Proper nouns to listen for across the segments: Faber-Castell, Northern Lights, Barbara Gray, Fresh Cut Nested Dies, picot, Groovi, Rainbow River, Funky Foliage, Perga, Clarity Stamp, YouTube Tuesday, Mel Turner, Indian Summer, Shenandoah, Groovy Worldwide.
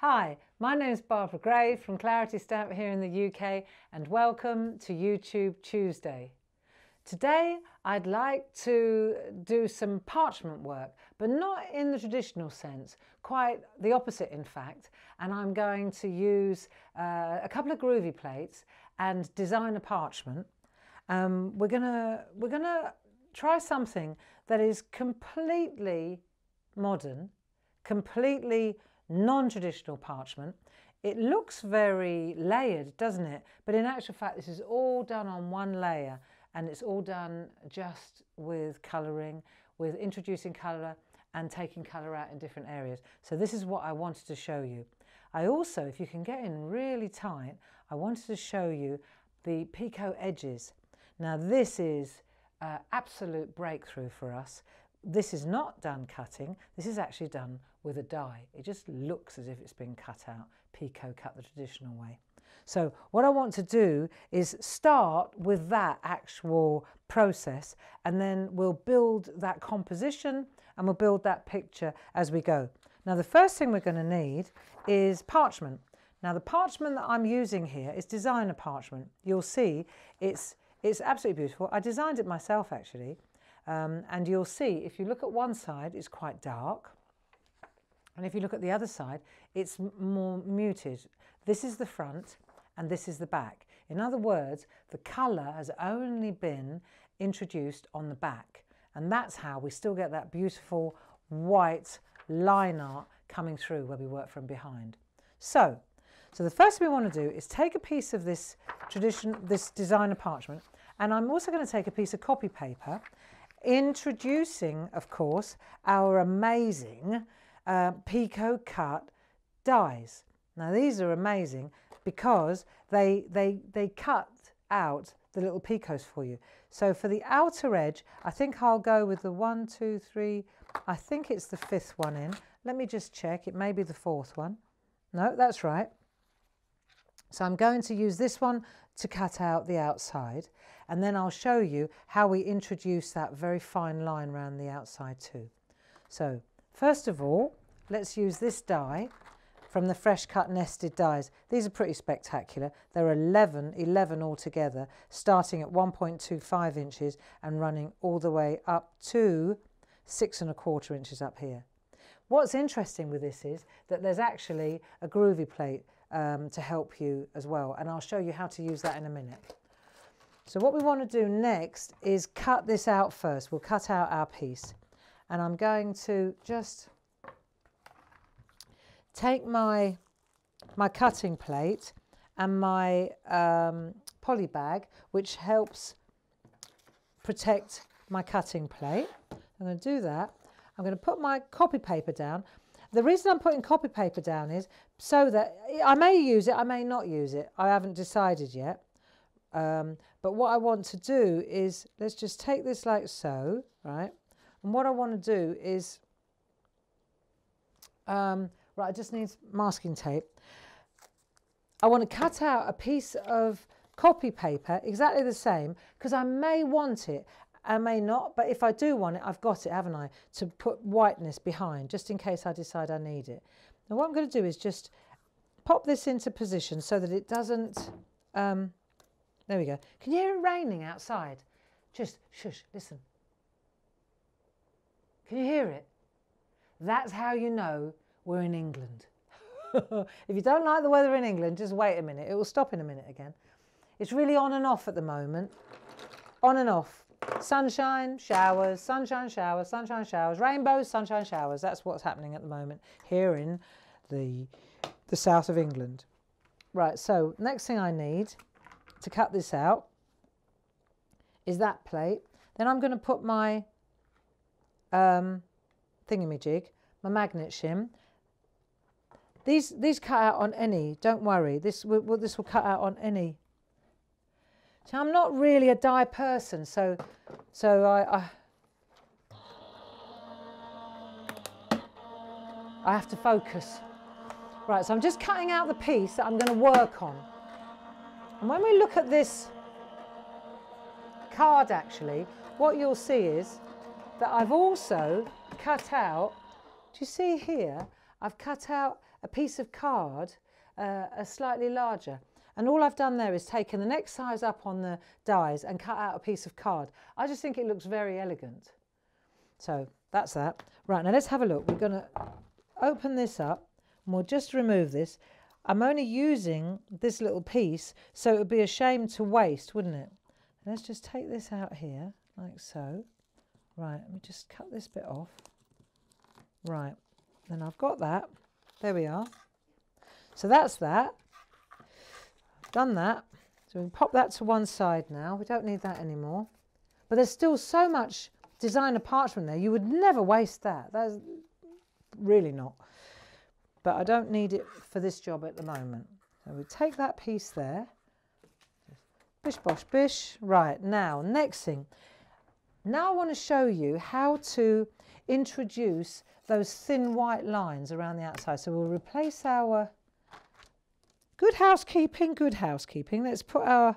Hi, my name is Barbara Gray from Clarity Stamp here in the UK, and welcome to YouTube Tuesday. Today I'd like to do some parchment work, but not in the traditional sense, quite the opposite in fact, and I'm going to use a couple of Groovi plates and design a parchment. We're gonna try something that is completely modern, completely non-traditional parchment. It looks very layered, doesn't it? But in actual fact, this is all done on one layer, and it's all done just with colouring, with introducing colour and taking colour out in different areas. So this is what I wanted to show you. I also, if you can get in really tight, I wanted to show you the picot edges. Now this is absolute breakthrough for us. This is not done cutting, this is actually done with a die. It just looks as if it's been cut out, picot cut the traditional way. So what I want to do is start with that actual process, and then we'll build that composition and we'll build that picture as we go. Now the first thing we're going to need is parchment. Now the parchment that I'm using here is designer parchment. You'll see it's absolutely beautiful. I designed it myself actually. And you'll see, if you look at one side, it's quite dark. And if you look at the other side, it's more muted. This is the front and this is the back. In other words, the colour has only been introduced on the back. And that's how we still get that beautiful white line art coming through where we work from behind. So the first thing we want to do is take a piece of this designer parchment, and I'm also going to take a piece of copy paper, introducing, of course, our amazing picot cut dies. Now these are amazing because they cut out the little picots for you. So for the outer edge, I think I'll go with the 1, 2, 3, I think it's the 5th one in. Let me just check, it may be the 4th one. No, that's right. So I'm going to use this one to cut out the outside, and then I'll show you how we introduce that very fine line around the outside too. So first of all, let's use this die from the Fresh Cut Nested Dies. These are pretty spectacular. There are 11 altogether, starting at 1.25 inches and running all the way up to 6¼ inches up here. What's interesting with this is that there's actually a Groovi plate to help you as well, and I'll show you how to use that in a minute. So what we want to do next is cut this out first. We'll cut out our piece, and I'm going to just take my cutting plate and my poly bag, which helps protect my cutting plate. I'm going to do that. I'm going to put my copy paper down. The reason I'm putting copy paper down is so that I may use it, I may not use it. I haven't decided yet. But what I want to do is, let's just take this like so, right? And what I want to do is, right, I just need masking tape. I want to cut out a piece of copy paper exactly the same, because I may want it. I may not, but if I do want it, I've got it, haven't I, to put whiteness behind, just in case I decide I need it. Now what I'm going to do is just pop this into position so that it doesn't, there we go. Can you hear it raining outside? Just shush, listen. Can you hear it? That's how you know we're in England. If you don't like the weather in England, just wait a minute, it will stop in a minute again. It's really on and off at the moment, on and off. Sunshine, showers, sunshine, showers, sunshine, showers, rainbows, sunshine, showers. That's what's happening at the moment here in the south of England. Right, so next thing I need to cut this out is that plate. Then I'm going to put my thingamajig, my magnet shim. These cut out on any, don't worry. This will cut out on any. So I'm not really a die person, so I have to focus. Right, so I'm just cutting out the piece that I'm going to work on. And when we look at this card actually, what you'll see is that I've also cut out, do you see here, I've cut out a piece of card are slightly larger. And all I've done there is taken the next size up on the dies and cut out a piece of card. I just think it looks very elegant. So that's that. Right, now let's have a look. We're going to open this up and we'll just remove this. I'm only using this little piece, so it would be a shame to waste, wouldn't it? And let's just take this out here, like so. Right, let me just cut this bit off. Right, then I've got that. There we are. So that's that. I've done that. So we can pop that to one side now. We don't need that anymore. But there's still so much design apart from there. You would never waste that. That's really not. But I don't need it for this job at the moment. So we take that piece there. Bish, bosh, bish. Right, now, next thing. Now I want to show you how to introduce those thin white lines around the outside. So we'll replace our good housekeeping. Let's put our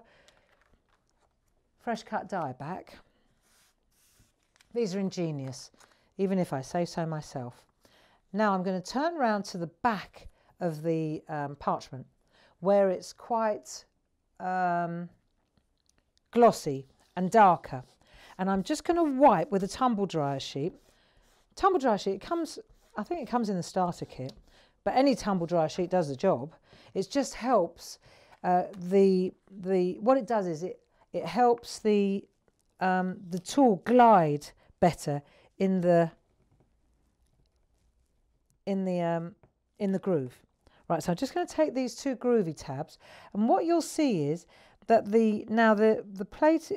fresh cut die back. These are ingenious, even if I say so myself. Now I'm going to turn round to the back of the parchment where it's quite glossy and darker. And I'm just going to wipe with a tumble dryer sheet. Tumble dryer sheet comes, I think it comes in the starter kit, but any tumble dryer sheet does the job. It just helps what it does is it helps the tool glide better in the groove. Right, so I'm just going to take these two Groovi tabs, and what you'll see is that the plate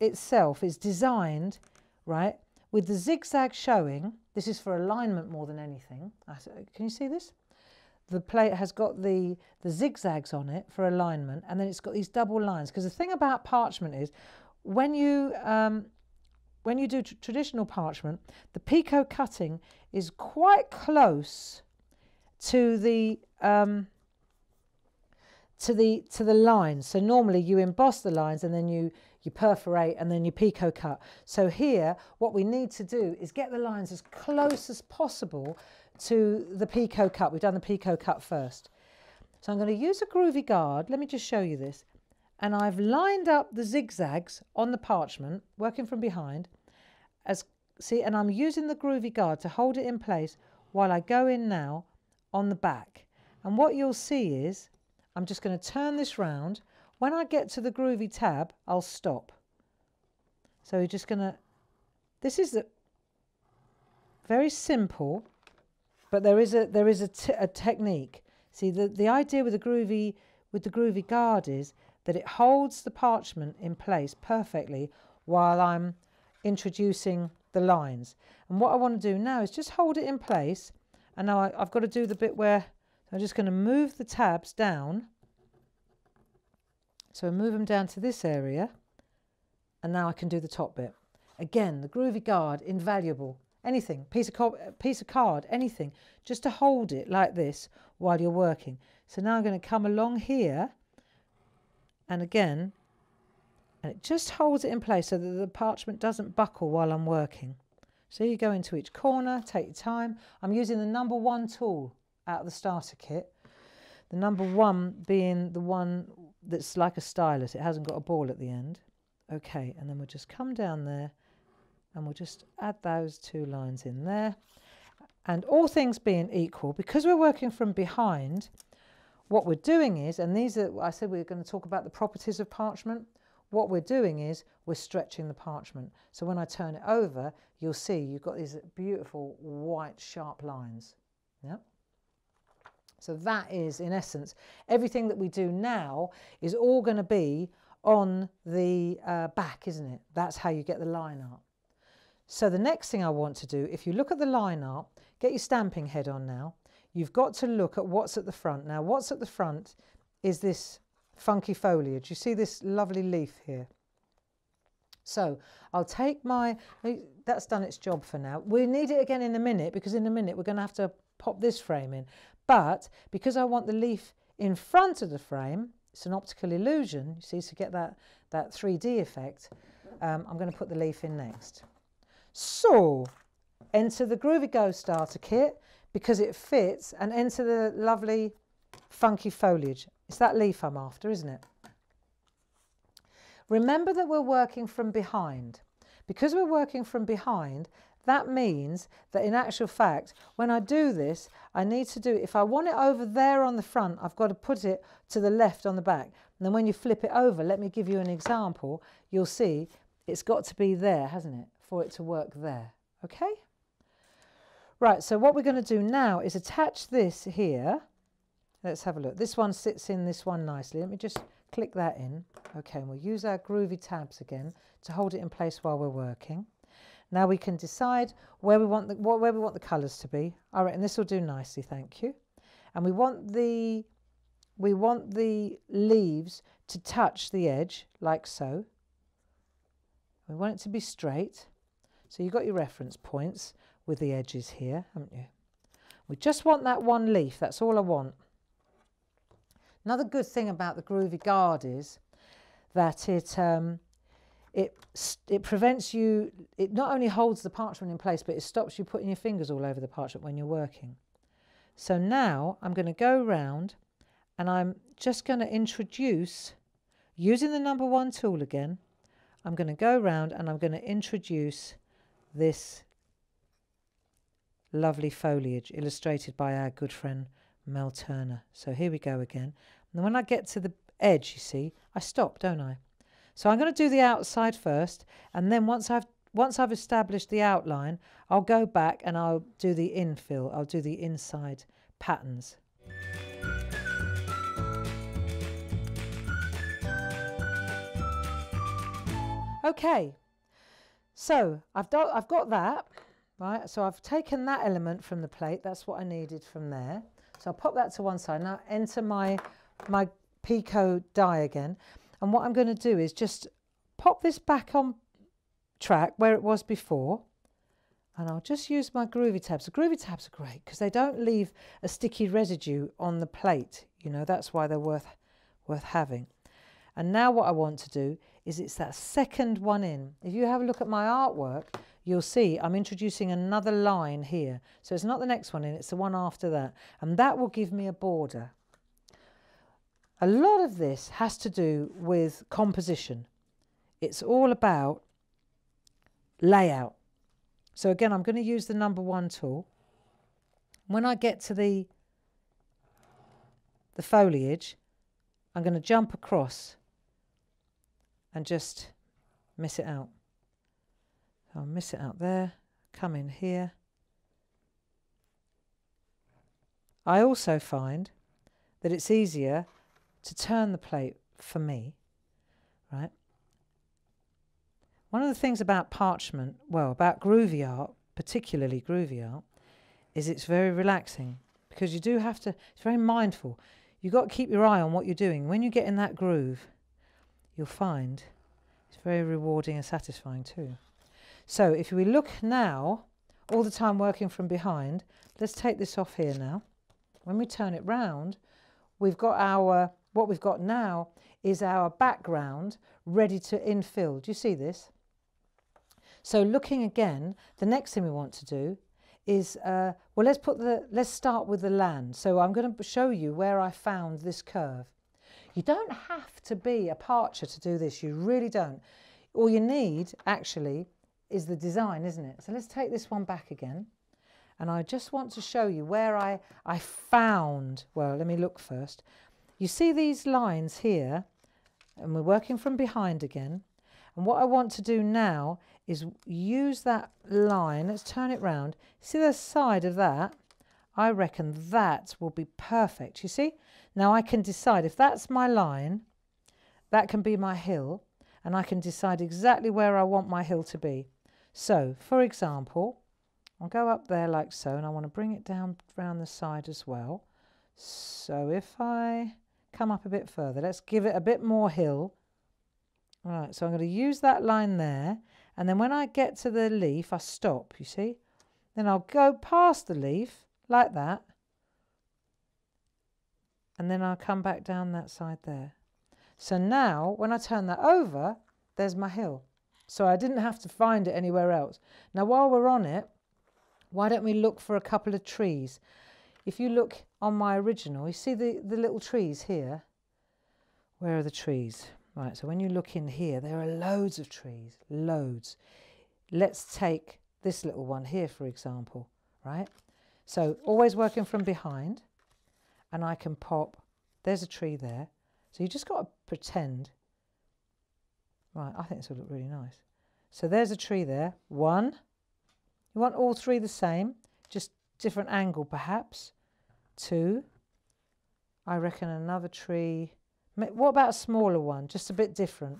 itself is designed, right, with the zigzag showing. This is for alignment more than anything. Can you see this? The plate has got the zigzags on it for alignment, and then it's got these double lines. Because the thing about parchment is, when you do traditional parchment, the picot cutting is quite close to the lines. So normally you emboss the lines and then you perforate and then you picot cut. So here what we need to do is get the lines as close as possible to the picot cut. We've done the picot cut first. So I'm going to use a Groovi guard. Let me just show you this. And I've lined up the zigzags on the parchment, working from behind, and I'm using the Groovi guard to hold it in place while I go in now on the back. And what you'll see is I'm just going to turn this round. When I get to the Groovi tab, I'll stop. So you're just going to, this is very simple, but there is a technique. See, the idea with the Groovi guard is that it holds the parchment in place perfectly while I'm introducing the lines. And what I want to do now is just hold it in place. And now I've got to do the bit where I'm just going to move the tabs down. So I move them down to this area, and now I can do the top bit. Again, the Groovi guard, invaluable. Anything, piece of card, anything, just to hold it like this while you're working. So now I'm going to come along here, and again, and it just holds it in place so that the parchment doesn't buckle while I'm working. So you go into each corner, take your time. I'm using the number one tool out of the starter kit. The number one being the one that's like a stylus. It hasn't got a ball at the end. Okay, and then we'll just come down there and we'll just add those two lines in there. And all things being equal, because we're working from behind, what we're doing is, and these are, I said we were going to talk about the properties of parchment. What we're doing is we're stretching the parchment. So when I turn it over, you'll see you've got these beautiful white sharp lines. Yep. So that is, in essence, everything that we do now is all going to be on the back, isn't it? That's how you get the line art. So the next thing I want to do, if you look at the line art, get your stamping head on now, you've got to look at what's at the front. Now what's at the front is this funky foliage. You see this lovely leaf here. So I'll take my, that's done its job for now. We need it again in a minute, because in a minute we're going to have to pop this frame in. But because I want the leaf in front of the frame, it's an optical illusion, you see, to get that 3D effect, I'm going to put the leaf in next. So, enter the Groovi Go starter kit. because it fits and into the lovely funky foliage. It's that leaf I'm after, isn't it? Remember that we're working from behind. Because we're working from behind, that means that in actual fact, when I do this, I need to do, if I want it over there on the front, I've got to put it to the left on the back. And then when you flip it over, let me give you an example, you'll see it's got to be there, hasn't it, for it to work there, okay? Right, so what we're going to do now is attach this here. Let's have a look. This one sits in this one nicely. Let me just click that in. Okay, and we'll use our Groovi tabs again to hold it in place while we're working. Now we can decide where we want the colours to be. All right, and this will do nicely, thank you. And we want the leaves to touch the edge like so. We want it to be straight. So you've got your reference points with the edges here, haven't you? We just want that one leaf, that's all I want. Another good thing about the Groovi Guard is that it prevents you, it not only holds the parchment in place, but it stops you putting your fingers all over the parchment when you're working. So now I'm going to go round and I'm just going to introduce, using the number one tool again, I'm going to go round and I'm going to introduce this lovely foliage illustrated by our good friend Mel Turner. So here we go again. And when I get to the edge, you see, I stop, don't I? So I'm going to do the outside first, and then once I've established the outline, I'll go back and I'll do the infill. I'll do the inside patterns. Okay. So I've got that, right? So I've taken that element from the plate. That's what I needed from there. So I'll pop that to one side. Now enter my picot die again. And what I'm going to do is just pop this back on track where it was before. And I'll just use my Groovi tabs. The Groovi tabs are great because they don't leave a sticky residue on the plate. You know, that's why they're worth having. And now what I want to do is it's that second one in. If you have a look at my artwork, you'll see I'm introducing another line here. So it's not the next one in, it's the one after that. And that will give me a border. A lot of this has to do with composition. It's all about layout. So again, I'm going to use the number one tool. When I get to the foliage, I'm going to jump across and just miss it out. I'll miss it out there, come in here. I also find that it's easier to turn the plate for me, right? One of the things about parchment, well, about Groovi art, particularly Groovi art, is it's very relaxing because you do have to, it's very mindful. You've got to keep your eye on what you're doing. When you get in that groove, you'll find it's very rewarding and satisfying too. So if we look now, all the time working from behind, let's take this off here now. When we turn it round, we've got our, what we've got now is our background ready to infill. Do you see this? So looking again, the next thing we want to do is, well, let's start with the land. So I'm going to show you where I found this curve. You don't have to be a parcher to do this. You really don't. All you need, actually, is the design, isn't it? So let's take this one back again. And I just want to show you where I found, well, let me look first. You see these lines here, and we're working from behind again. And what I want to do now is use that line, let's turn it round. See the side of that? I reckon that will be perfect, you see? Now I can decide if that's my line, that can be my hill, and I can decide exactly where I want my hill to be. So, for example, I'll go up there like so, and I want to bring it down round the side as well. So if I come up a bit further, let's give it a bit more hill. All right, so I'm going to use that line there, and then when I get to the leaf, I stop, you see? Then I'll go past the leaf, like that, and then I'll come back down that side there. So now, when I turn that over, there's my hill. So I didn't have to find it anywhere else. Now, while we're on it, Why don't we look for a couple of trees? If you look on my original, you see the little trees here. Where are the trees? Right, so when you look in here, there are loads of trees, loads. Let's take this little one here, for example, right? So always working from behind, and I can pop, there's a tree there. So you just got to pretend. Right, I think this will look really nice. So there's a tree there, one. You want all three the same, just different angle perhaps. Two, I reckon another tree. What about a smaller one, just a bit different?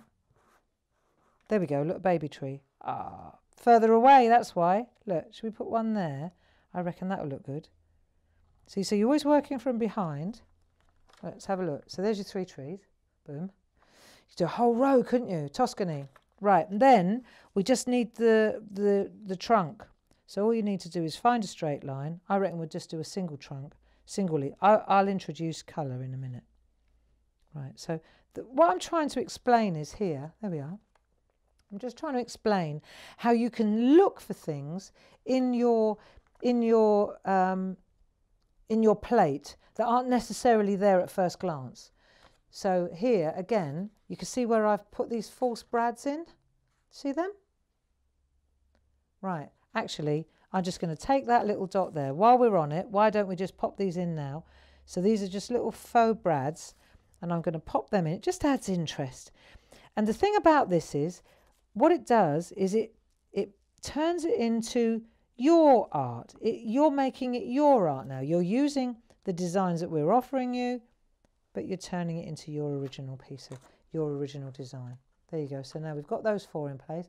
There we go, look, baby tree. Ah, further away, that's why. Look, should we put one there? I reckon that'll look good. See, so you're always working from behind. Let's have a look. So there's your three trees, boom. You could do a whole row, couldn't you? Tuscany. Right, and then we just need the trunk. So all you need to do is find a straight line. I reckon we'll just do a single trunk, singly. I'll introduce colour in a minute. Right, so what I'm trying to explain is here, there we are. I'm just trying to explain how you can look for things in your plate that aren't necessarily there at first glance. So here, again, you can see where I've put these false brads in. See them? Right. Actually, I'm just going to take that little dot there. While we're on it, why don't we just pop these in now? So these are just little faux brads, and I'm going to pop them in. It just adds interest. And the thing about this is, what it does is it turns it into your art. You're making it your art now. You're using the designs that we're offering you, but you're turning it into your original piece of your original design. There you go. So now we've got those four in place.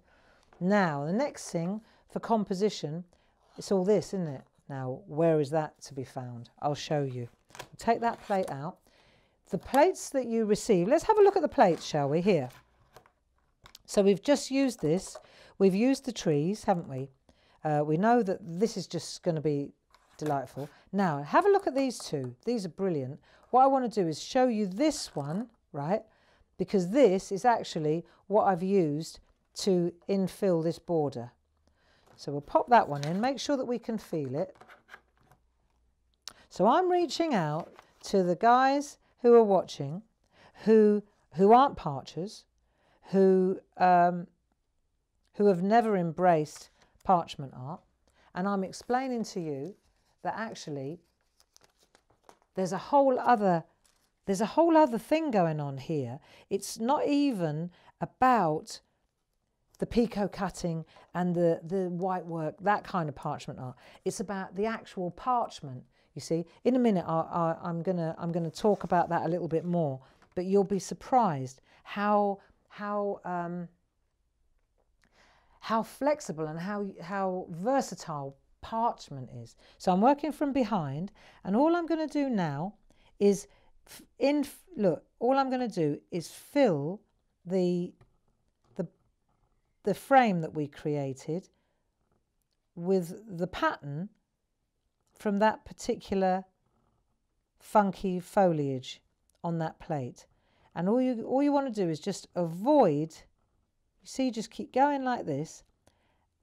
Now, the next thing for composition, it's all this, isn't it? Now, where is that to be found? I'll show you. Take that plate out. The plates that you receive, let's have a look at the plates, shall we? Here. So we've just used this. We've used the trees, haven't we? We know that this is just going to be delightful. Now, have a look at these two. These are brilliant. What I want to do is show you this one, right? Because this is actually what I've used to infill this border. So we'll pop that one in, make sure that we can feel it. So I'm reaching out to the guys who are watching, who aren't parchers, who have never embraced parchment art, and I'm explaining to you that actually there's a whole other thing going on here. It's not even about the picot cutting and the white work, that kind of parchment art. It's about the actual parchment, you see. In a minute, I'm gonna talk about that a little bit more, but you'll be surprised how flexible and how versatile parchment is. So I'm working from behind, and all I'm gonna do now is, fill the frame that we created with the pattern from that particular funky foliage on that plate. And all you want to do is just avoid, you see, you just keep going like this,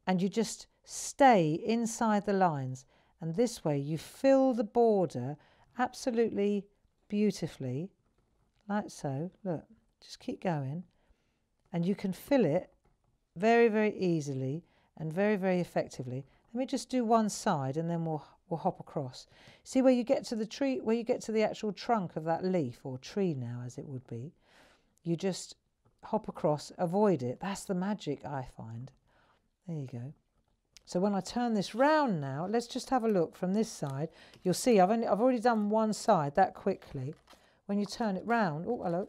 and you just stay inside the lines, and this way you fill the border absolutely beautifully, like so. Look, just keep going, and you can fill it very, very easily and very, very effectively. Let me just do one side, and then we'll hop across. See where you get to the tree, where you get to the actual trunk of that leaf or tree now, as it would be. You just hop across, avoid it. That's the magic, I find. There you go. So when I turn this round now, let's just have a look from this side. You'll see I've already done one side that quickly. When you turn it round, oh hello,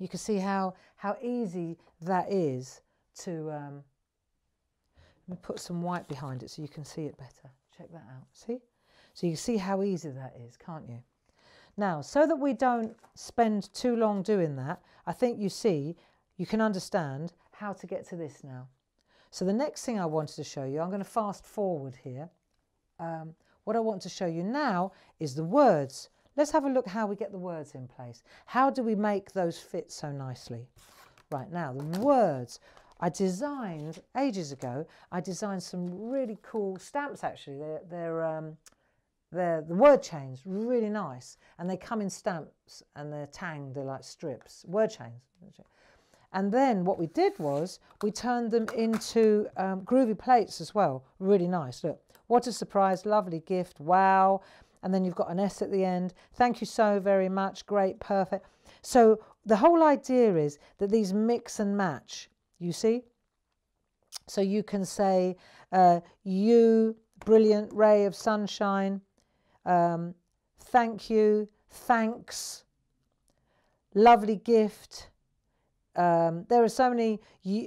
you can see how easy that is to let me put some white behind it so you can see it better. Check that out, see? So you can see how easy that is, can't you? Now, so that we don't spend too long doing that, I think you see, you can understand how to get to this now. So the next thing I wanted to show you, I'm going to fast forward here. What I want to show you now is the words. Let's have a look how we get the words in place. How do we make those fit so nicely? Right now, the words. I designed, ages ago, I designed some really cool stamps actually. They're the word chains, really nice. And they come in stamps and they're tanged, they're like strips, word chains. And then what we did was we turned them into Groovi plates as well, really nice. Look, what a surprise, lovely gift, wow. And then you've got an S at the end. Thank you so very much, great, perfect. So the whole idea is that these mix and match, you see? So you can say, you, brilliant ray of sunshine, thank you, thanks, lovely gift. There are so many,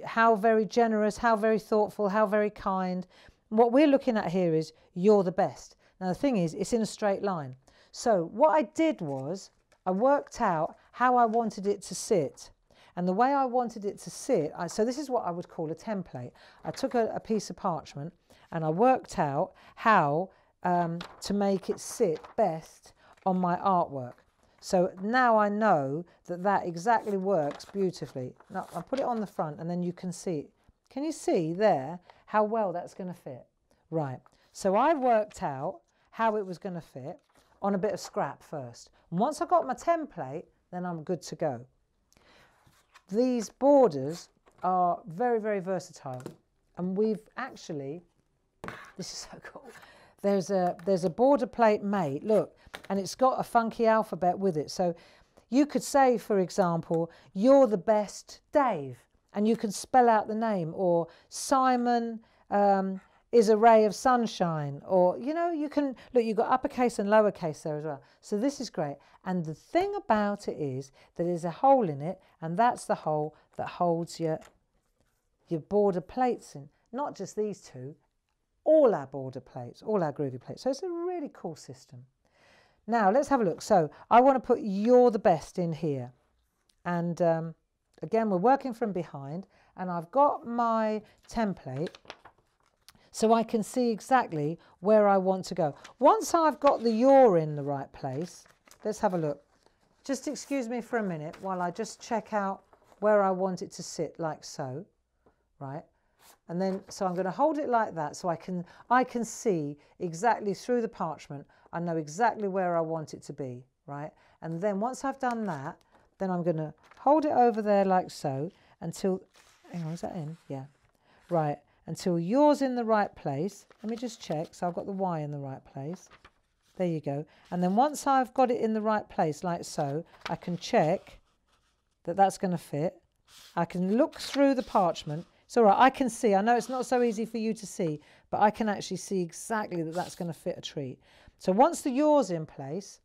how very generous, how very thoughtful, how very kind. What we're looking at here is you're the best. Now the thing is, it's in a straight line. So what I did was I worked out how I wanted it to sit. And the way I wanted it to sit, so this is what I would call a template. I took a piece of parchment and I worked out how to make it sit best on my artwork. So now I know that that exactly works beautifully. Now I'll put it on the front and then you can see. Can you see there how well that's going to fit? Right. So I worked out how it was going to fit on a bit of scrap first. And once I got my template, then I'm good to go. These borders are very, very versatile. And we've actually, this is so cool. There's a border plate made, look, and it's got a funky alphabet with it. So you could say, for example, you're the best Dave, and you can spell out the name, or Simon is a ray of sunshine, or, you know, you can, look, you've got uppercase and lowercase there as well. So this is great. And the thing about it is that there's a hole in it, and that's the hole that holds your border plates in, not just these two, all our border plates, all our Groovi plates. So it's a really cool system. Now let's have a look. So I want to put you're the best in here. And again, we're working from behind, and I've got my template so I can see exactly where I want to go. Once I've got the you're in the right place, let's have a look. Just excuse me for a minute while I just check out where I want it to sit, like so, right? And then, so I'm going to hold it like that so I can see exactly through the parchment. I know exactly where I want it to be, right? And then once I've done that, then I'm going to hold it over there like so until, hang on, is that in? Yeah. Right, until yours in the right place. Let me just check. So I've got the Y in the right place. There you go. And then once I've got it in the right place like so, I can check that that's going to fit. I can look through the parchment. It's all right, I can see. I know it's not so easy for you to see, but I can actually see exactly that that's going to fit a treat. So once the yours in place,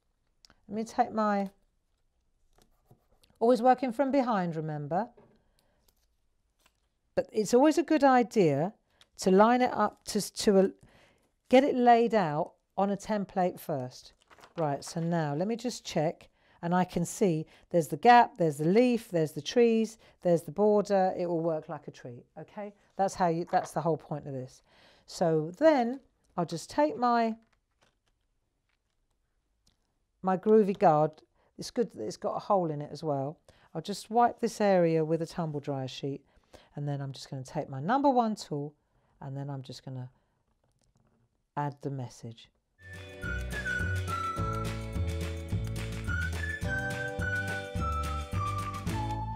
let me take my, always working from behind, remember. But it's always a good idea to line it up, to get it laid out on a template first. Right, so now let me just check. And I can see there's the gap, there's the leaf, there's the trees, there's the border. It will work like a treat, okay? That's how you, that's the whole point of this. So then I'll just take my Groovi guard. It's good that it's got a hole in it as well. I'll just wipe this area with a tumble dryer sheet. And then I'm just going to take my number one tool and then I'm just going to add the message.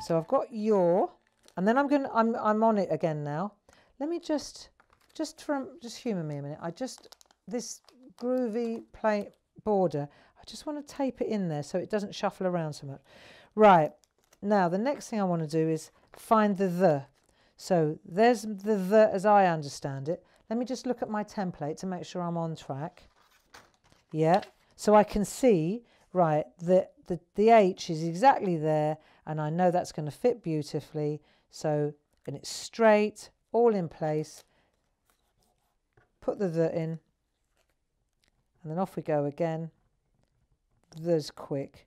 So I've got your, and then I'm on it again now. Let me just humour me a minute. This Groovi plate border, I just want to tape it in there so it doesn't shuffle around so much. Right, now the next thing I want to do is find the. So there's the as I understand it. Let me just look at my template to make sure I'm on track. Yeah, so I can see, right, the H is exactly there. And I know that's going to fit beautifully. So, and it's straight, all in place. Put the in. And then off we go again. There's quick.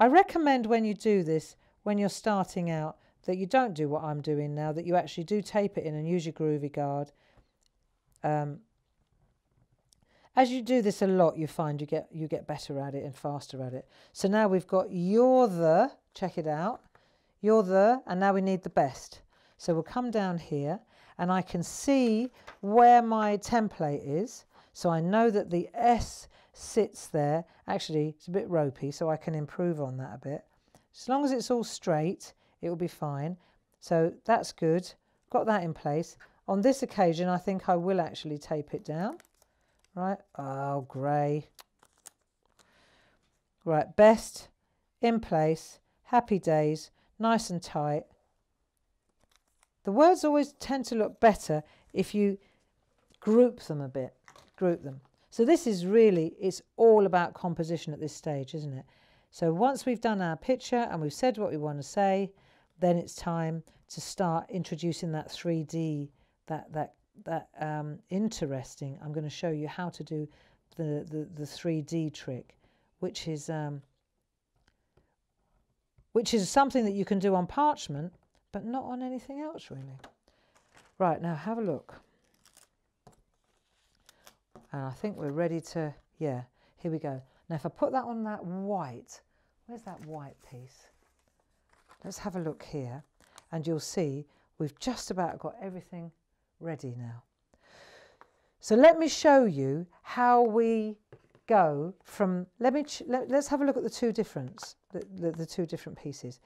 I recommend when you do this, when you're starting out, that you don't do what I'm doing now, that you actually do tape it in and use your Groovi guard. As you do this a lot, you find you get better at it and faster at it. So now we've got you're the, check it out, you're the, and now we need the best. So we'll come down here and I can see where my template is. So I know that the S sits there. Actually, it's a bit ropey, so I can improve on that a bit. As long as it's all straight, it will be fine. So that's good. Got that in place. On this occasion, I think I will actually tape it down. Right. Oh, grey. Right. Best in place. Happy days. Nice and tight. The words always tend to look better if you group them a bit. Group them. So this is really, it's all about composition at this stage, isn't it? So once we've done our picture and we've said what we want to say, then it's time to start introducing that 3D, interesting. I'm going to show you how to do the 3D trick, which is something that you can do on parchment, but not on anything else really. Right, now have a look. And I think we're ready to, yeah, here we go. Now if I put that on that white, where's that white piece? Let's have a look here and you'll see we've just about got everything ready now. So let me show you how we go from, let's have a look at the two different pieces.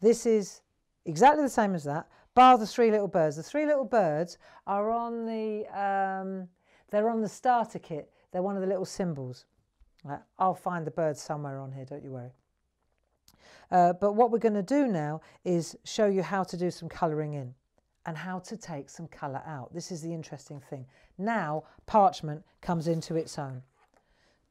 This is exactly the same as that, bar the three little birds. The three little birds are on the, they're on the starter kit. They're one of the little symbols. I'll find the birds somewhere on here, don't you worry. But what we're going to do now is show you how to do some colouring in and how to take some colour out. This is the interesting thing. Now parchment comes into its own.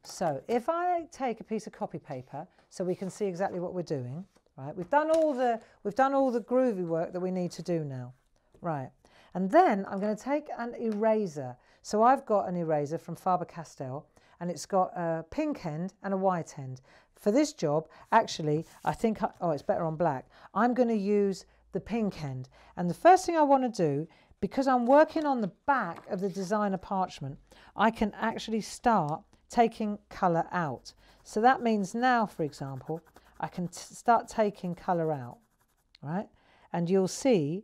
So if I take a piece of copy paper so we can see exactly what we're doing, right? We've done all the groovy work that we need to do now. Right. And then I'm going to take an eraser. So I've got an eraser from Faber-Castell and it's got a pink end and a white end. For this job, actually, I think, oh, it's better on black. I'm going to use the pink end. And the first thing I want to do, because I'm working on the back of the designer parchment, I can actually start taking colour out. So that means now, for example, I can start taking colour out, right? And you'll see,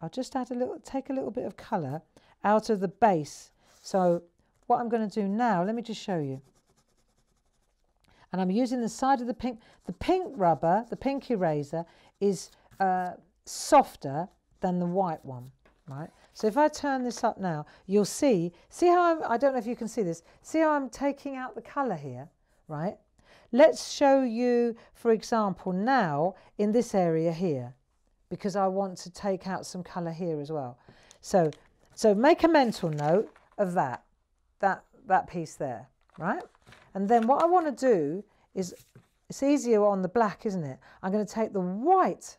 I'll just add a little, take a little bit of colour out of the base. So what I'm going to do now, let me just show you. And I'm using the side of the pink rubber, the pink eraser is softer than the white one, right? So if I turn this up now, you'll see how I don't know if you can see this, see how I'm taking out the colour here, right? Let's show you, for example, now in this area here, because I want to take out some colour here as well. So make a mental note of that piece there, right? And then what I want to do is, it's easier on the black, isn't it? I'm going to take the white,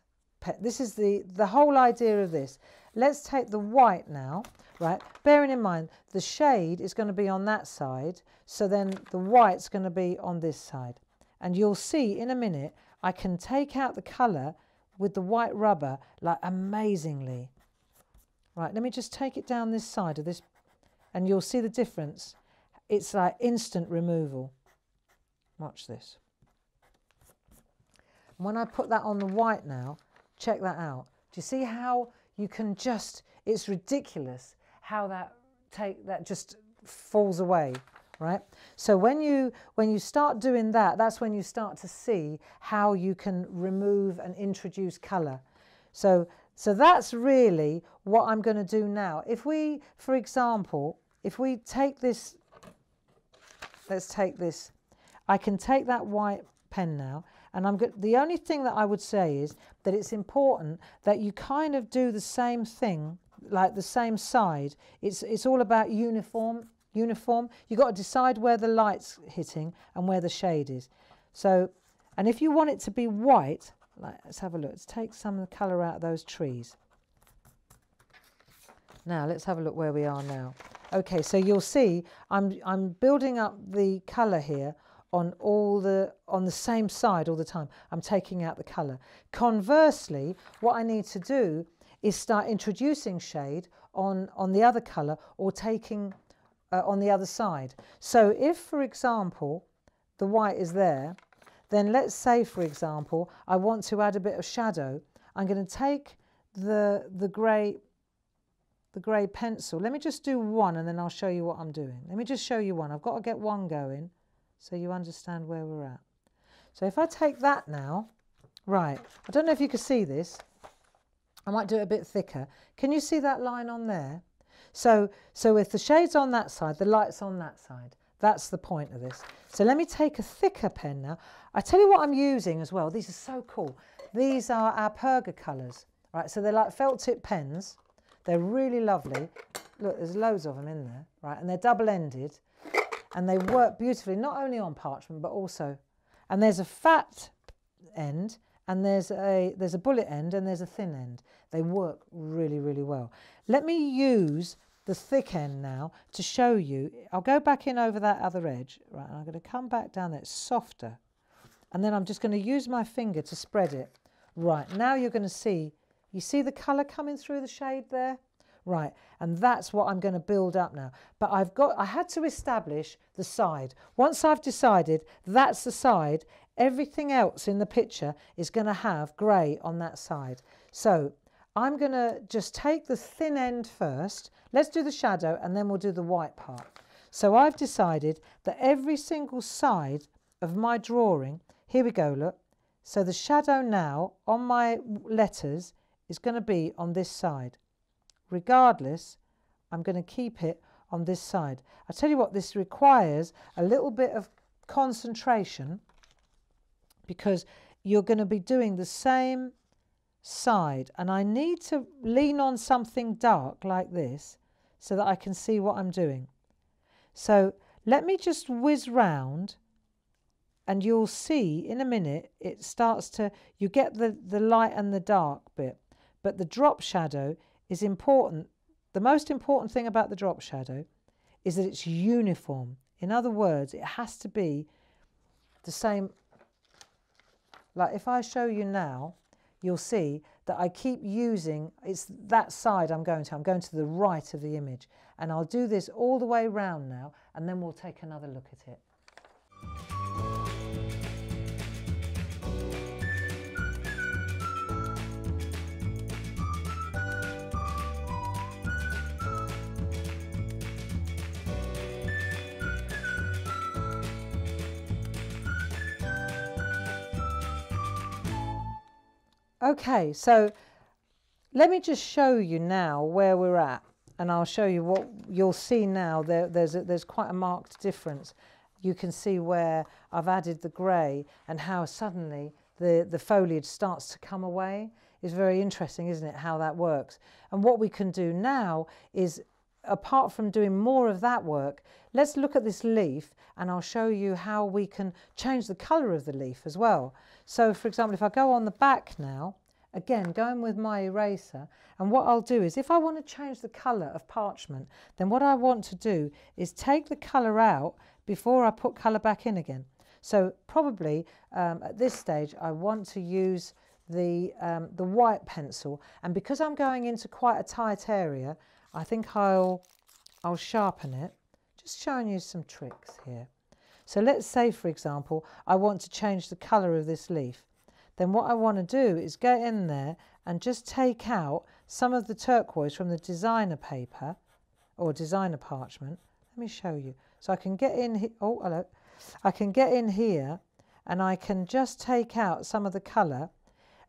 this is the whole idea of this. Let's take the white now, right? Bearing in mind, the shade is going to be on that side, so then the white's going to be on this side. And you'll see in a minute, I can take out the colour with the white rubber, like amazingly. Right, let me just take it down this side of this, and you'll see the difference. It's like instant removal. Watch this. When I put that on the white now, check that out. Do you see how you can just, it's ridiculous how that just falls away, right? So when you start doing that, that's when you start to see how you can remove and introduce colour. So that's really what I'm going to do now. If we, for example, if we take this, let's take this. I can take that white pen now, and I'm good. The only thing that I would say is that it's important that you kind of do the same thing, like the same side. It's all about uniform. You've got to decide where the light's hitting and where the shade is. So, and if you want it to be white, like, let's have a look. Let's take some of the colour out of those trees. Now let's have a look where we are now. Okay, so you'll see I'm building up the colour here on the same side all the time. I'm taking out the colour. Conversely, what I need to do is start introducing shade on the other colour or taking on the other side. So if, for example, the white is there, then let's say, for example, I want to add a bit of shadow. I'm going to take the grey pencil. Let me just do one and then I'll show you what I'm doing. Let me just show you one. I've got to get one going so you understand where we're at. So if I take that now, right, I don't know if you can see this. I might do it a bit thicker. Can you see that line on there? So if the shade's on that side, the light's on that side. That's the point of this. So let me take a thicker pen now. I tell you what I'm using as well. These are so cool. These are our Perga colours. Right, so they're like felt tip pens. They're really lovely. Look, there's loads of them in there, right? And they're double-ended and they work beautifully, not only on parchment, but also, and there's a fat end and there's a bullet end and there's a thin end. They work really, really well. Let me use the thick end now to show you. I'll go back in over that other edge, right? And I'm going to come back down there, it's softer. And then I'm just going to use my finger to spread it. Right, now you're going to see, you see the colour coming through the shade there? Right, and that's what I'm going to build up now. But I had to establish the side. Once I've decided that's the side, everything else in the picture is going to have grey on that side. So I'm going to just take the thin end first. Let's do the shadow and then we'll do the white part. So I've decided that every single side of my drawing, here we go, look. So the shadow now on my letters is going to be on this side. Regardless, I'm going to keep it on this side. I tell you what, this requires a little bit of concentration because you're going to be doing the same side and I need to lean on something dark like this so that I can see what I'm doing. So let me just whiz round and you'll see in a minute it starts to, you get the light and the dark bit, but the drop shadow is important. The most important thing about the drop shadow is that it's uniform. In other words, it has to be the same. Like if I show you now, you'll see that I keep using, it's that side I'm going to the right of the image. And I'll do this all the way round now, and then we'll take another look at it. Okay, so let me just show you now where we're at and I'll show you what you'll see now. There's quite a marked difference. You can see where I've added the grey and how suddenly the foliage starts to come away. It's very interesting, isn't it, how that works. And what we can do now is, apart from doing more of that work, let's look at this leaf and I'll show you how we can change the colour of the leaf as well. So for example, if I go on the back now, again going with my eraser, and what I'll do is if I want to change the colour of parchment, then what I want to do is take the colour out before I put colour back in again. So probably at this stage I want to use the white pencil, and because I'm going into quite a tight area, I think I'll sharpen it, just showing you some tricks here. So let's say, for example, I want to change the colour of this leaf. Then what I want to do is get in there and just take out some of the turquoise from the designer paper or designer parchment. Let me show you. So I can get in here, oh, hello. I can get in here and I can just take out some of the colour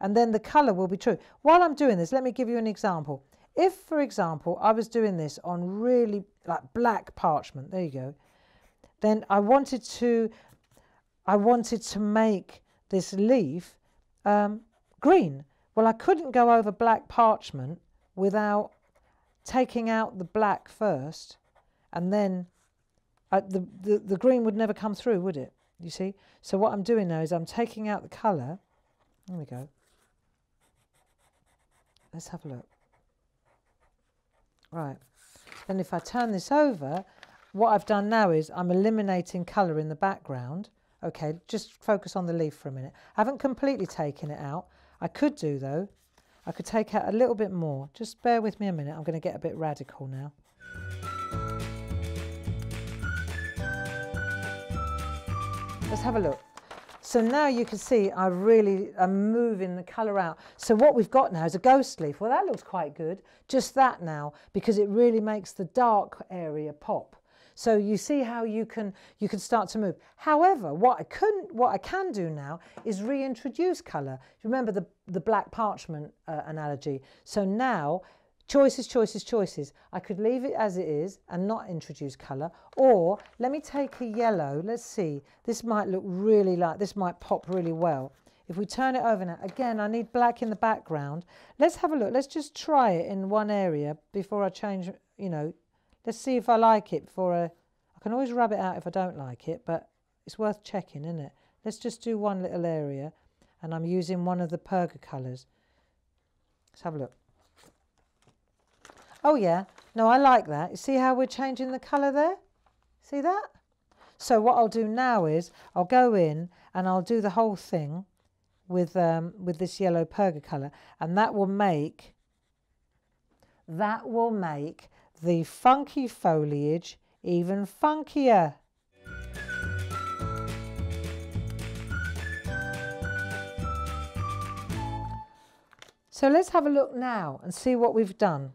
and then the colour will be true. While I'm doing this, let me give you an example. If, for example, I was doing this on really like black parchment, there you go, then I wanted to make this leaf green. Well, I couldn't go over black parchment without taking out the black first, and then the green would never come through, would it? You see? So what I'm doing now is I'm taking out the colour. There we go. Let's have a look. Right, then if I turn this over, what I've done now is I'm eliminating colour in the background. Okay, just focus on the leaf for a minute. I haven't completely taken it out. I could do though, I could take out a little bit more. Just bear with me a minute, I'm going to get a bit radical now. Let's have a look. So now you can see I really am moving the colour out. So what we've got now is a ghost leaf. Well, that looks quite good, just that now, because it really makes the dark area pop. So you see how you can start to move. However, what I can do now is reintroduce colour. Remember the black parchment analogy. So now, choices, choices, choices. I could leave it as it is and not introduce colour, or let me take a yellow. Let's see. This might look really like, this might pop really well. If we turn it over now, again, I need black in the background. Let's have a look. Let's just try it in one area before I change, you know, let's see if I like it before I can always rub it out if I don't like it, but it's worth checking, isn't it? Let's just do one little area, and I'm using one of the Perga colours. Let's have a look. Oh yeah, no, I like that. You see how we're changing the colour there? See that? So what I'll do now is I'll go in and I'll do the whole thing with this yellow Perga colour, and that will make the funky foliage even funkier. So let's have a look now and see what we've done.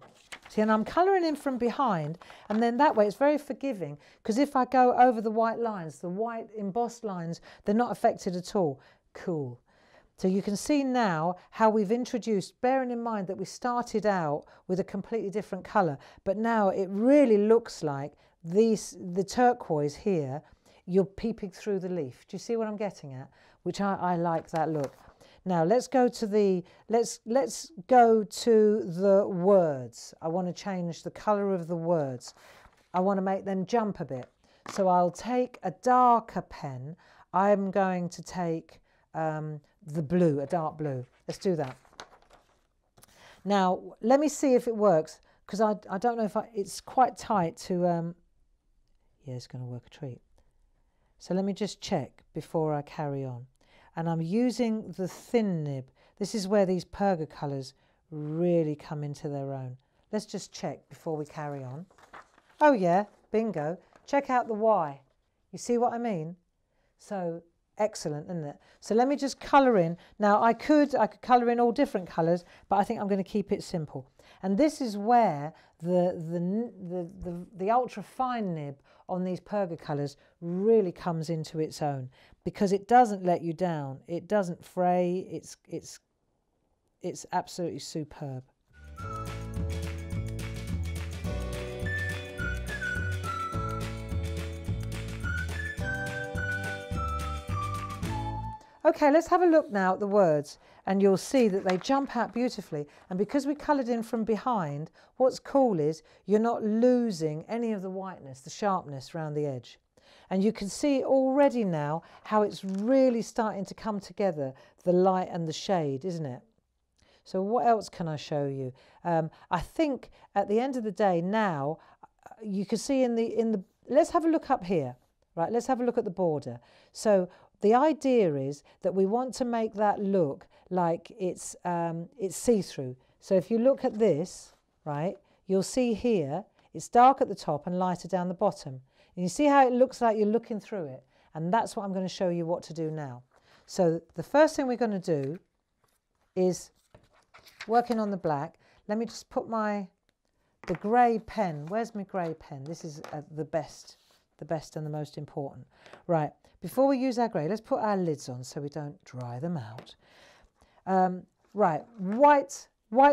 See, and I'm colouring in from behind, and then that way it's very forgiving, because if I go over the white lines, the white embossed lines, they're not affected at all. Cool. So you can see now how we've introduced, bearing in mind that we started out with a completely different colour, but now it really looks like the turquoise here, you're peeping through the leaf. Do you see what I'm getting at? Which I like that look. Now let's go to the, let's go to the words. I want to change the colour of the words. I want to make them jump a bit. So I'll take a darker pen. I'm going to take the blue, a dark blue. Let's do that. Now, let me see if it works, because I don't know if it's quite tight to, yeah, it's going to work a treat. So let me just check before I carry on. And I'm using the thin nib. This is where these Perga colours really come into their own. Let's just check before we carry on. Oh yeah, bingo. Check out the Y. You see what I mean? So, excellent, isn't it? So let me just colour in. Now I could colour in all different colours, but I think I'm going to keep it simple. And this is where the ultra fine nib on these Perga colours really comes into its own, because it doesn't let you down. It doesn't fray. It's absolutely superb. Okay, let's have a look now at the words, and you'll see that they jump out beautifully. And because we coloured in from behind, what's cool is you're not losing any of the whiteness, the sharpness around the edge. And you can see already now how it's really starting to come together, the light and the shade, isn't it? So what else can I show you? I think at the end of the day now, you can see in the let's have a look up here, right? Let's have a look at the border. So the idea is that we want to make that look like it's see-through. So if you look at this, right, you'll see here, it's dark at the top and lighter down the bottom. And you see how it looks like you're looking through it. And that's what I'm going to show you what to do now. So the first thing we're going to do is working on the black. Let me just put the grey pen. Where's my grey pen? This is the best and the most important. Right, before we use our grey, let's put our lids on so we don't dry them out. Right, white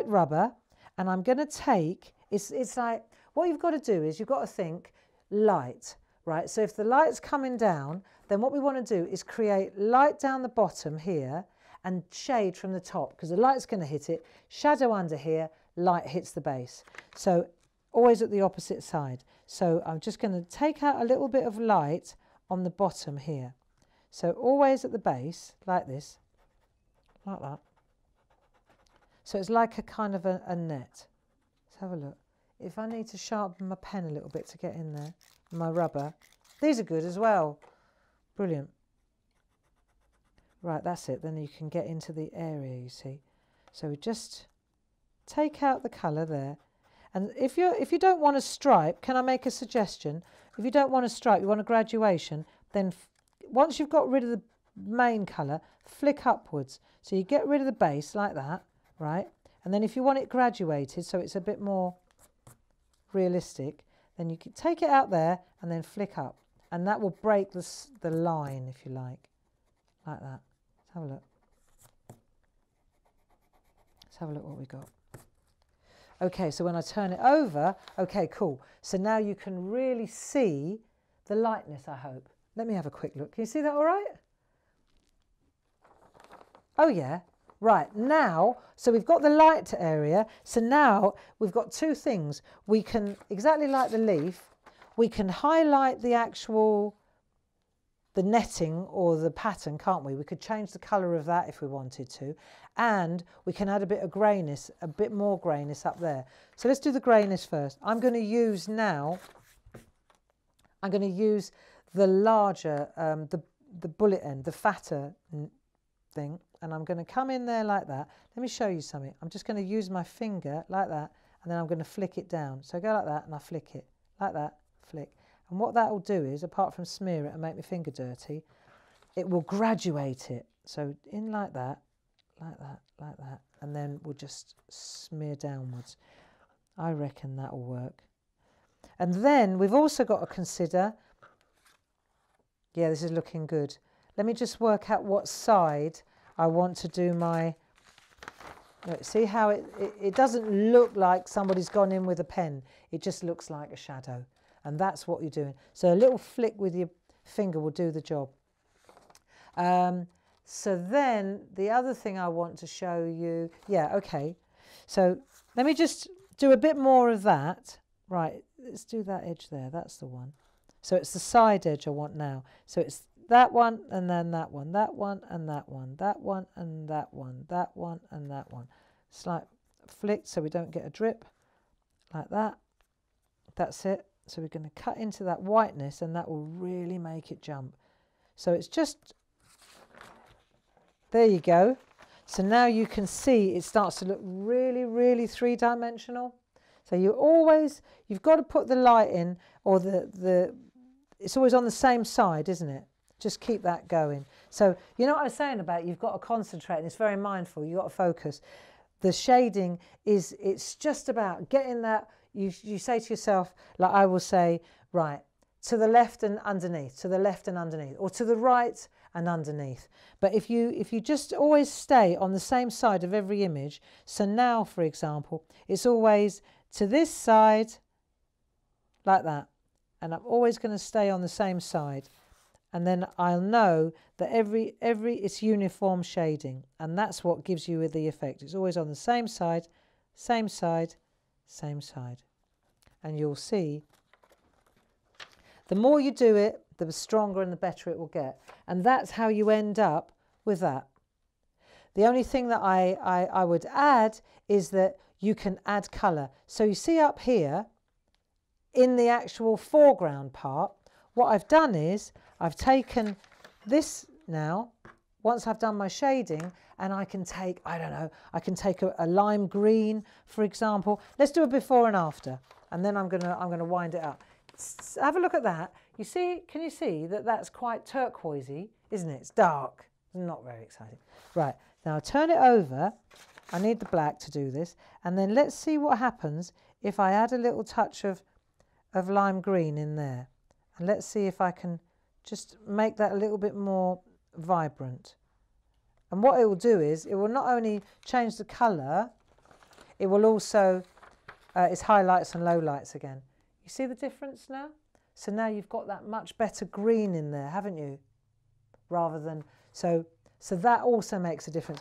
rubber, and I'm going to take, it's like, what you've got to do is you've got to think light, right? So if the light's coming down, then what we want to do is create light down the bottom here and shade from the top, because the light's going to hit it, shadow under here, light hits the base. So always at the opposite side. So I'm just going to take out a little bit of light on the bottom here. So always at the base, like this, like that. So it's like a kind of a net. Let's have a look. If I need to sharpen my pen a little bit to get in there, my rubber. These are good as well. Brilliant. Right, that's it. Then you can get into the area, you see. So we just take out the colour there. And if you don't want a stripe, can I make a suggestion? If you don't want a stripe, you want a graduation, then once you've got rid of the main colour, flick upwards. So you get rid of the base like that, right? And then if you want it graduated so it's a bit more realistic, then you can take it out there and then flick up. And that will break the line, if you like that. Let's have a look. Let's have a look what we got. Okay, so when I turn it over, okay, cool. So now you can really see the lightness, I hope. Let me have a quick look. Can you see that all right? Oh, yeah. Right, now, so we've got the light area. So now we've got two things. We can, exactly like the leaf, we can highlight the actual, the netting or the pattern, can't we? We could change the colour of that if we wanted to. And we can add a bit of greyness, a bit more greyness up there. So let's do the greyness first. I'm going to use now, I'm going to use the larger, the bullet end, the fatter thing. And I'm going to come in there like that. Let me show you something. I'm just going to use my finger like that, and then I'm going to flick it down. So I go like that, and I flick it like that, flick. And what that will do is, apart from smear it and make my finger dirty, it will graduate it. So in like that, like that, like that, and then we'll just smear downwards. I reckon that will work. And then we've also got to consider. Yeah, this is looking good. Let me just work out what side I want to do my, look, see how it doesn't look like somebody's gone in with a pen. It just looks like a shadow. And that's what you're doing. So a little flick with your finger will do the job. So then the other thing I want to show you, yeah, okay. So let me just do a bit more of that. Right, let's do that edge there. That's the one. So it's the side edge I want now. So it's that one, and then that one, that one, and that one, that one, and that one, that one, and that one. Slight flick so we don't get a drip, like that. That's it. So we're going to cut into that whiteness, and that will really make it jump. So it's just, there you go. So now you can see it starts to look really, really three-dimensional. So you always, you've got to put the light in, or it's always on the same side, isn't it? Just keep that going. So you know what I was saying about you've got to concentrate, and it's very mindful, you've got to focus. The shading is, it's just about getting that, you say to yourself, like I will say, right, to the left and underneath, to the left and underneath, or to the right and underneath. But if you just always stay on the same side of every image, so now, for example, it's always to this side, like that, and I'm always going to stay on the same side. And then I'll know that it's uniform shading, and that's what gives you the effect. It's always on the same side, same side, same side. And you'll see, the more you do it, the stronger and the better it will get. And that's how you end up with that. The only thing that I would add is that you can add colour. So you see up here, in the actual foreground part, what I've done is, I've taken this now, once I've done my shading, and I can take, I don't know, I can take a lime green, for example. Let's do a before and after, and then I'm gonna wind it up. Have a look at that. You see, can you see that that's quite turquoisey, isn't it? It's dark, not very exciting. Right, now turn it over. I need the black to do this, and then let's see what happens if I add a little touch of lime green in there. And let's see if I can just make that a little bit more vibrant. And what it will do is, it will not only change the colour, it will also, it's highlights and lowlights again. You see the difference now? So now you've got that much better green in there, haven't you? Rather than, so that also makes a difference.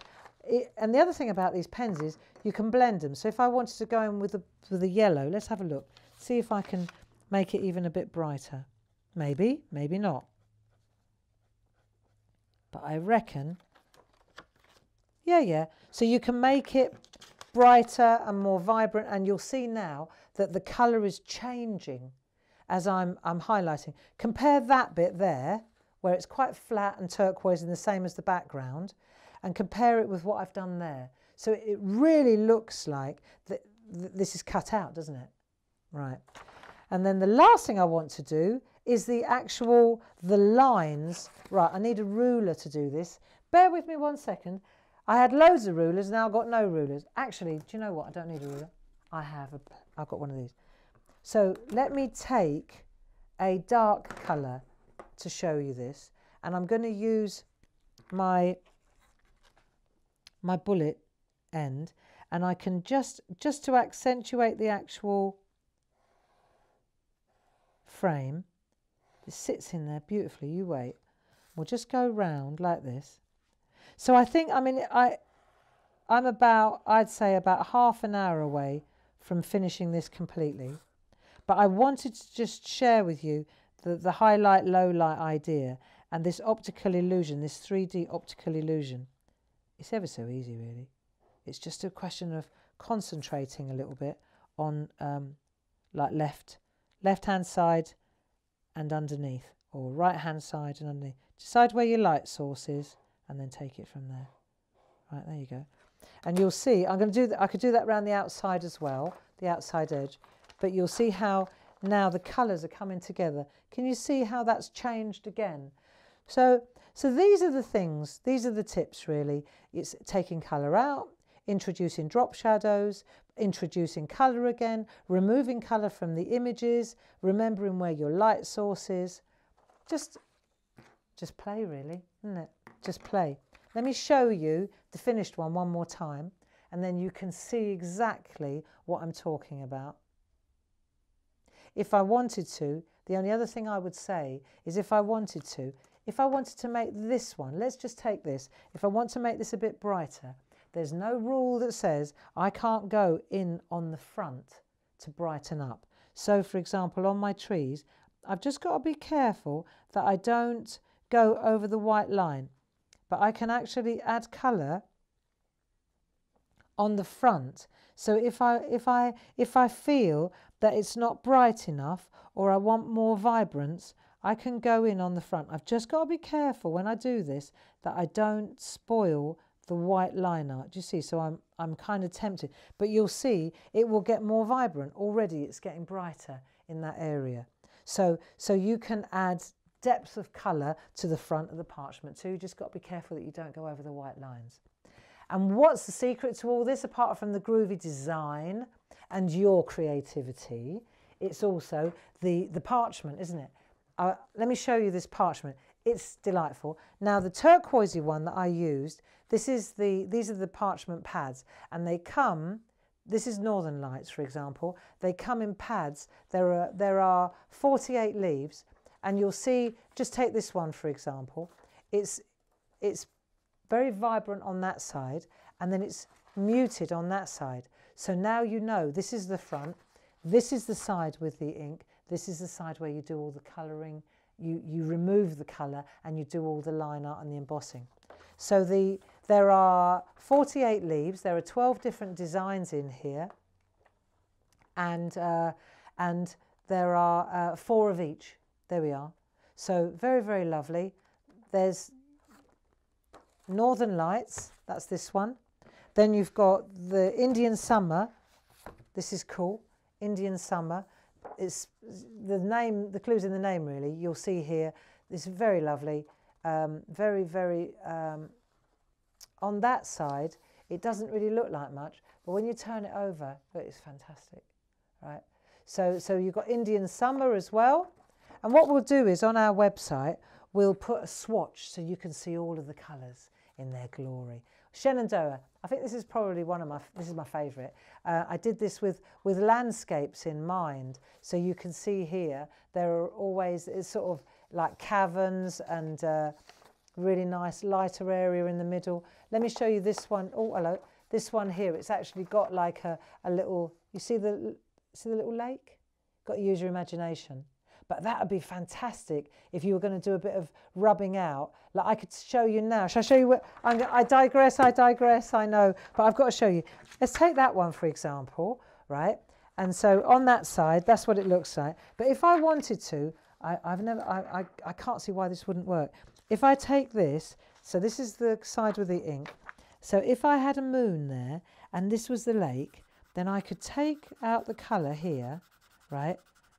And the other thing about these pens is, you can blend them. So if I wanted to go in with the yellow, let's have a look. See if I can make it even a bit brighter. Maybe, maybe not. But I reckon, yeah, yeah. So you can make it brighter and more vibrant, and you'll see now that the colour is changing as I'm highlighting. Compare that bit there, where it's quite flat and turquoise and the same as the background, and compare it with what I've done there. So it really looks like this is cut out, doesn't it? Right. And then the last thing I want to do is the actual, the lines. Right, I need a ruler to do this. Bear with me 1 second. I had loads of rulers, now I've got no rulers. Actually, do you know what? I don't need a ruler. I've got one of these. So let me take a dark colour to show you this. And I'm going to use my bullet end. And I can just to accentuate the actual frame. It sits in there beautifully. You wait. We'll just go round like this. So I think, I mean, I'm about, I'd say about half an hour away from finishing this completely. But I wanted to just share with you the highlight, low light idea and this optical illusion, this 3D optical illusion. It's ever so easy, really. It's just a question of concentrating a little bit on like left-hand side and underneath, or right-hand side and underneath. Decide where your light source is and then take it from there. Right, there you go. And you'll see, I'm going to do that, I could do that around the outside as well, the outside edge. But you'll see how now the colours are coming together. Can you see how that's changed again? So these are the things, these are the tips really. It's taking colour out, introducing drop shadows, introducing colour again, removing colour from the images, remembering where your light source is. Just play really, isn't it? Just play. Let me show you the finished one more time, and then you can see exactly what I'm talking about. If I wanted to, the only other thing I would say is if I wanted to make this one, let's just take this. If I want to make this a bit brighter, there's no rule that says I can't go in on the front to brighten up. So for example, on my trees, I've just got to be careful that I don't go over the white line, but I can actually add colour on the front. So if I feel that it's not bright enough or I want more vibrance, I can go in on the front. I've just got to be careful when I do this that I don't spoil the white line art. Do you see? So I'm kind of tempted, but you'll see it will get more vibrant. Already it's getting brighter in that area. So you can add depth of colour to the front of the parchment too. You just got to be careful that you don't go over the white lines. And what's the secret to all this, apart from the Groovi design and your creativity? It's also the parchment, isn't it? Let me show you this parchment. It's delightful. Now the turquoisey one that I used, these are the parchment pads, and they come, this is Northern Lights for example, they come in pads. There are 48 leaves, and you'll see, just take this one for example, it's very vibrant on that side, and then it's muted on that side. So now you know this is the front, this is the side with the ink, this is the side where you do all the colouring, you remove the colour and you do all the line art and the embossing. So there are 48 leaves, there are 12 different designs in here, and there are 4 of each. There we are. So very, very lovely. There's Northern Lights, that's this one. Then you've got the Indian Summer. This is cool, Indian Summer. It's the name, the clue's in the name really. You'll see here, it's very lovely. Very, very, on that side, it doesn't really look like much, but when you turn it over, it's fantastic, right? So you've got Indian Summer as well. And what we'll do is on our website, we'll put a swatch so you can see all of the colours in their glory. Shenandoah, I think this is probably this is my favourite. I did this with landscapes in mind. So you can see here, there are always, it's sort of like caverns and really nice lighter area in the middle. Let me show you this one. Oh, hello. This one here, it's actually got like a little, you see the little lake? Got to use your imagination. But that would be fantastic if you were going to do a bit of rubbing out. Like I could show you now. Shall I show you what? I digress, I know. But I've got to show you. Let's take that one, for example, right? And so on that side, that's what it looks like. But if I wanted to, I can't see why this wouldn't work. If I take this, so this is the side with the ink. So if I had a moon there and this was the lake, then I could take out the colour here, right?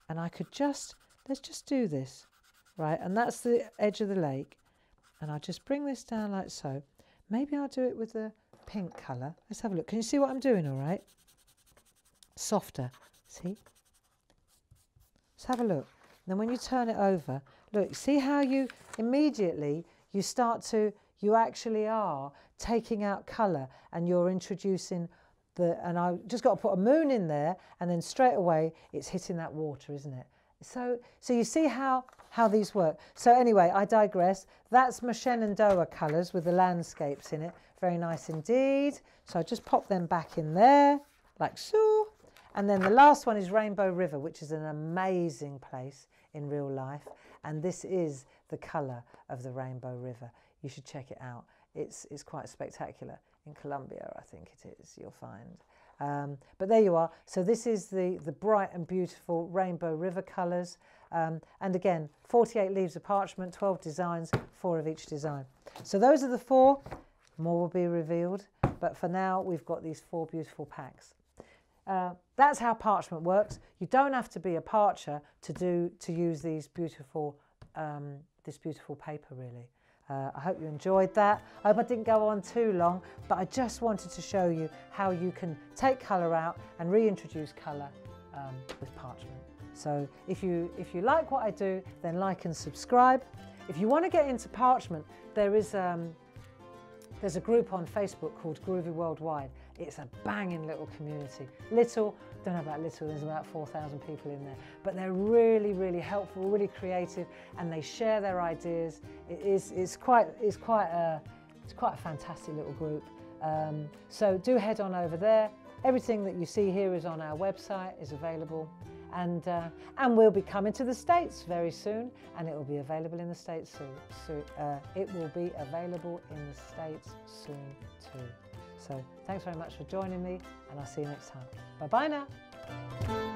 And I could just Let's just do this, right? And that's the edge of the lake. And I'll just bring this down like so. Maybe I'll do it with the pink colour. Let's have a look. Can you see what I'm doing, all right? Softer, see? Let's have a look. And then when you turn it over, look, see how you immediately, you start to, you actually are taking out colour and you're introducing the, and I've just got to put a moon in there and then straight away it's hitting that water, isn't it? So you see how these work. So anyway, I digress. That's my Shenandoah colours with the landscapes in it. Very nice indeed. So I just pop them back in there, like so. And then the last one is Rainbow River, which is an amazing place in real life. And this is the colour of the Rainbow River. You should check it out. It's quite spectacular. In Colombia, I think it is, you'll find. But there you are. So this is the bright and beautiful Rainbow River colours. And again, 48 leaves of parchment, 12 designs, 4 of each design. So those are the 4. More will be revealed. But for now, we've got these 4 beautiful packs. That's how parchment works. You don't have to be a parcher to use these beautiful, this beautiful paper, really. I hope you enjoyed that. I hope I didn't go on too long, but I just wanted to show you how you can take colour out and reintroduce colour with parchment. So if you like what I do, then like and subscribe. If you want to get into parchment, there is there's a group on Facebook called Groovy Worldwide. It's a banging little community. Little, don't know about little, there's about 4,000 people in there, but they're really, really helpful, really creative, and they share their ideas. It's quite a fantastic little group. So do head on over there. Everything that you see here is on our website, is available, and we'll be coming to the States very soon, and it will be available in the States soon. So, it will be available in the States soon too. So thanks very much for joining me, and I'll see you next time. Bye-bye now.